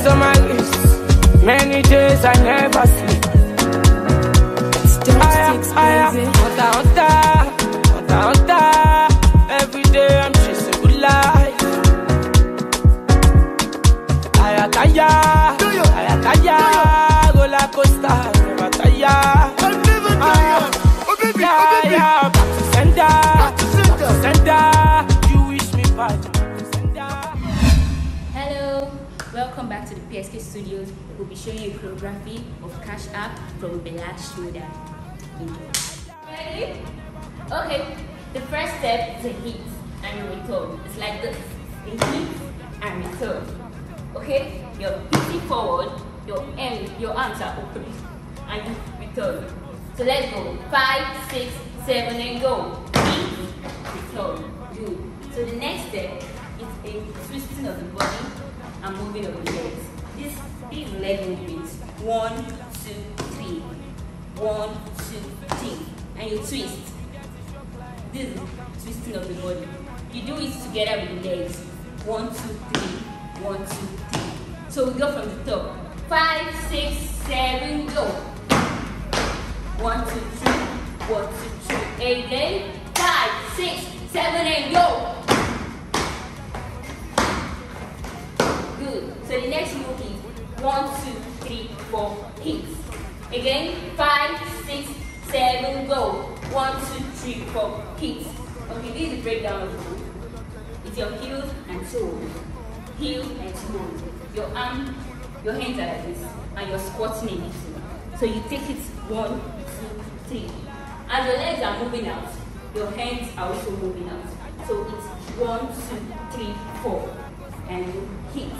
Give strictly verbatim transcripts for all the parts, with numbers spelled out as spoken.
days on my list, many days I never sleep. Higher, higher, hunter, hunter, hunter, hunter. Every day I'm chasing good life. Higher, higher, higher, higher. Roller coaster, never tire. I'll never tire. Oh baby, oh baby. Back to sender, back to sender, back to sender. You wish me bad. Welcome back to the P S K Studios. We'll be showing you a choreography of Cash App from Bella Shmurda. Ready? Okay. The first step is a hit and return. It's like this: a hit and return. Okay? You're hitting forward. Your end, your arms are open, and you return. So let's go. Five, six, seven, and go. Hit, return, do. So the next step is a twisting of the body. I'm moving over the legs. This these leg movements. One, two, three. One, two, three. And you twist. This is twisting of the body. You do it together with the legs. One, two, three. One, two, three. So we go from the top. Five, six, seven, go. One, two, three. One, two, three. Eight, eight. Five, six, seven, and go. So the next move is one, two, three, four, hit. Again, five, six, seven, go. One, two, three, four, hit. Okay, this is the breakdown of the move. It's your heel and toe. Heel and toe. Your arm, your hands are like this, and you're squatting in it. So you take it one, two, three. As your legs are moving out, your hands are also moving out. So it's one, two, three, four, and you hit.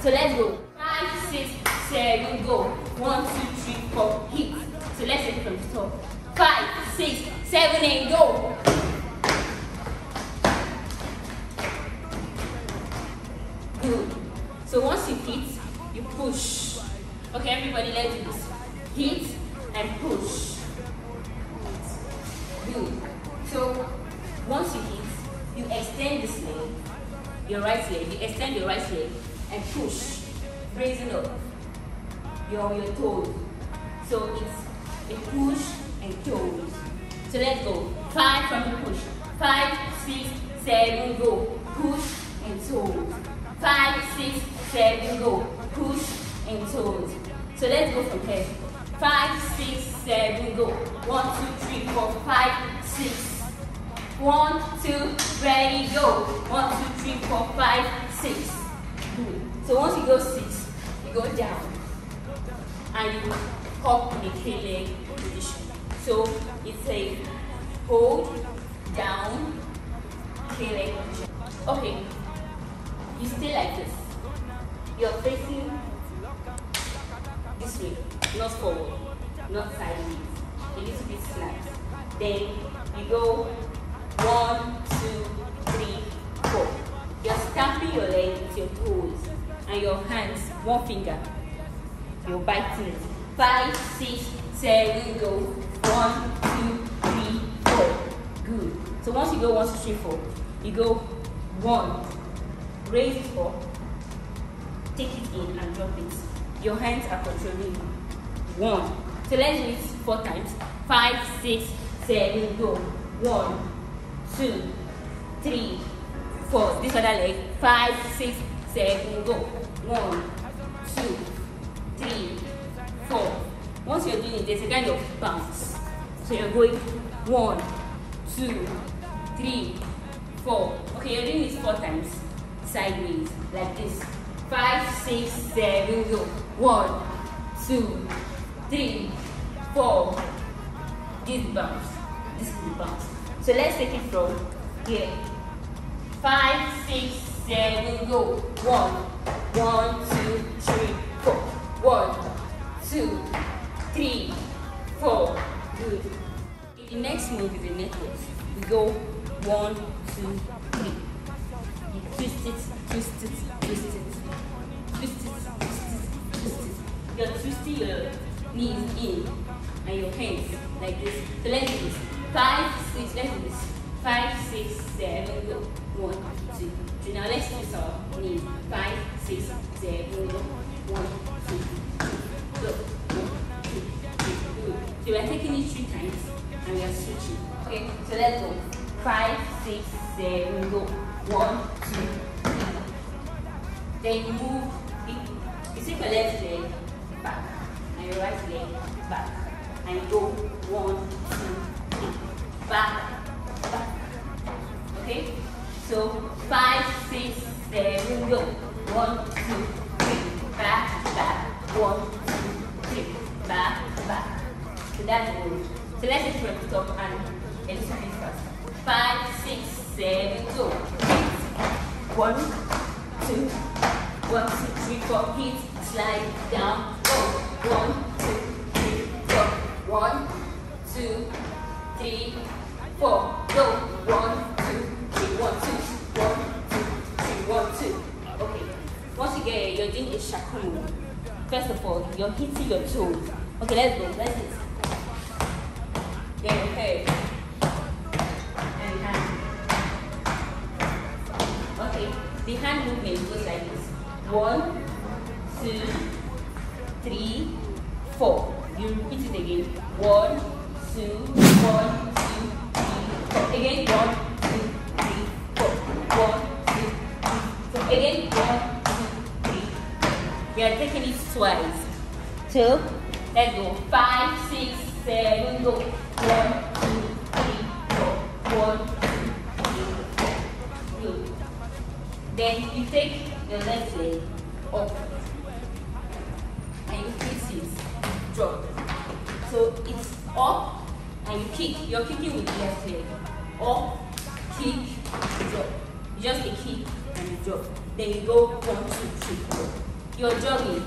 So let's go. Five, six, seven, go. One, two, three, four, hit. So let's take it from the top. Five, six, seven, and go. Good. So once you hit, you push. Okay, everybody, let's do this. Hit and push. Good. So once you hit, you extend this leg, your right leg. You extend your right leg. And push, raising up your, your toes. So it's a push and toes. So let's go. Five from the push. Five, six, seven, go. Push and toes. Five, six, seven, go. Push and toes. So let's go from here. Five, six, seven, go. One, two, three, four, five, six. One, two, ready, go. One, two, three, four, five, six. So once you go six, you go down and you hop in a three leg position. So it's a hold, down, three leg position. Okay, you stay like this. You're facing this way, not forward, not sideways, a little bit slack. Then you go one, two, three, four. You're stamping your leg with your toes and your hands, one finger. You're biting it. Five, six, seven, go. One, two, three, four. Good. So once you go one, two, three, four, you go one. Raise it up. Take it in and drop it. Your hands are controlling you. One. So let's do it four times. Five, six, seven, go. One, two, three. Four, this other leg. Five, six, seven, go. One, two, three, four. Once you're doing it, there's a kind of bounce. So you're going one, two, three, four. Okay, you're doing this four times. Sideways, like this. Five, six, seven, go. One, two, three, four. This bounce. This is the bounce. So let's take it from here. Five, six, seven, go. One, one, two, three, four. One, two, three, four. Good. The next move is a necklace. We go one, two, three. You twist it, twist it, twist it, twist it, twist it, twist it. You're twisting your knees in and your hands like this. So let's do this. Five, six, let's do this. five, six, seven, one, two. So now let's do some knee. five, six, seven, one, two. Go. one, two, three, two. So we are taking it three times and we are switching. Okay, so let's go. five, six, seven, go. one, two, three. Then you move. You take your left leg back and your right leg back. And go. one, two, three. Back. Okay, so five, six, seven, go. One, two, three, back, back. One, two, three, back, back. So that's good. So let's just from the top and a little bit faster. Five, six, seven, go. One, two, one, two, three, four. Hit, slide, down, go. One, two, three, four. One, two, three, four. Go. One. one, two, one, two, three, one, two. Okay, once you get here, you're doing a shaku move. First of all, you're hitting your toe. Okay, let's go, let's hit. Then, okay. And hand. Okay, the hand movement goes like this. One, two, three, four. You repeat it again. One, two, one, two, three, four. Again, one. Again, one, two, three. We are taking it twice. Two. Let's go. Five, six, seven, go. One, two, three, four. One, two, three, four. Good. Then you take your left leg up. And you kick it. Drop. So it's up and you kick. You're kicking with your left leg. Up, kick, drop. Just a kick. And you jog. Then you go one, two, three, four. You're jogging.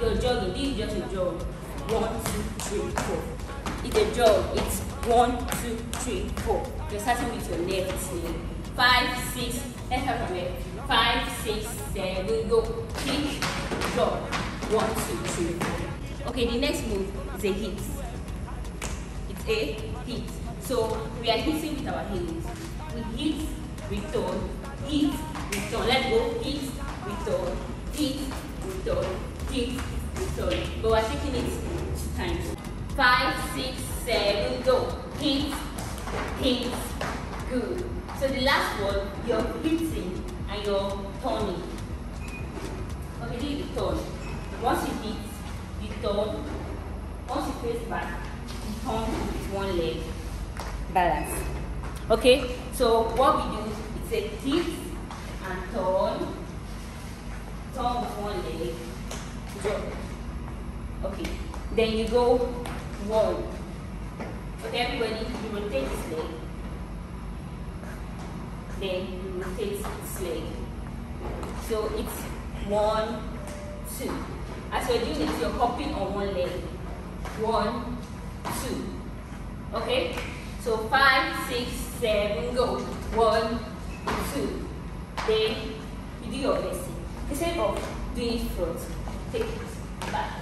You're jogging. This is just a jog. One, two, three, four. It's a jog. It's one, two, three, four. You're starting with your left leg. Five, six. Let's have a minute. Five, six, seven. Go. Kick. Jog. One, two, three, four. Okay. The next move is a hit. It's a hit. So we are hitting with our heels. We hit. Return. Hit. Return. Let's go. Hit, return, hit, return, hit, return. But we're taking it two times. Five, six, seven, go. Hit, hit, good. So the last one, you're hitting and you're turning. Okay, do the turn. Once you hit, you turn. Once you face back, you turn with one leg. Balance. Okay, so what we do is a hit. And turn, turn with one leg, drop. Okay, then you go one. Okay, everybody, you rotate this leg. Then you rotate this leg. So it's one, two. As you're doing this, you're hopping on one leg. One, two. Okay, so five, six, seven, go. One, two. Then you do your best. Instead of doing it front, take it back.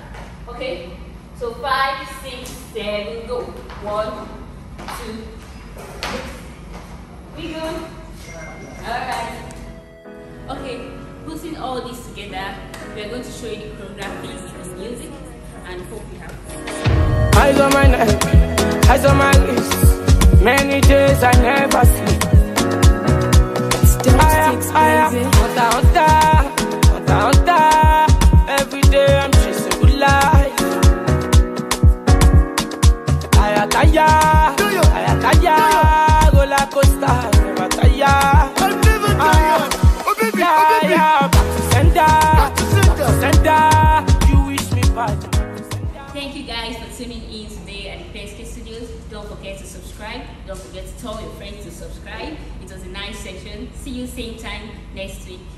Okay? So five, six, seven, go. One, two, six. We go. Alright. Okay, putting all this together, we are going to show you the choreography with music and hope you have fun. Eyes on my neck, eyes on my lips. Many days I never sleep. Every day I'm chasing good life. I tire, I tire, roller coaster, never tire. I'm never tired. Oh baby, oh baby. Back to center, back to center, back to center. You wish me bad. Thank you guys for tuning in today at the P S K Studios. Don't forget to subscribe. Don't forget to tell your friends to subscribe. It was a nice session. See you same time next week.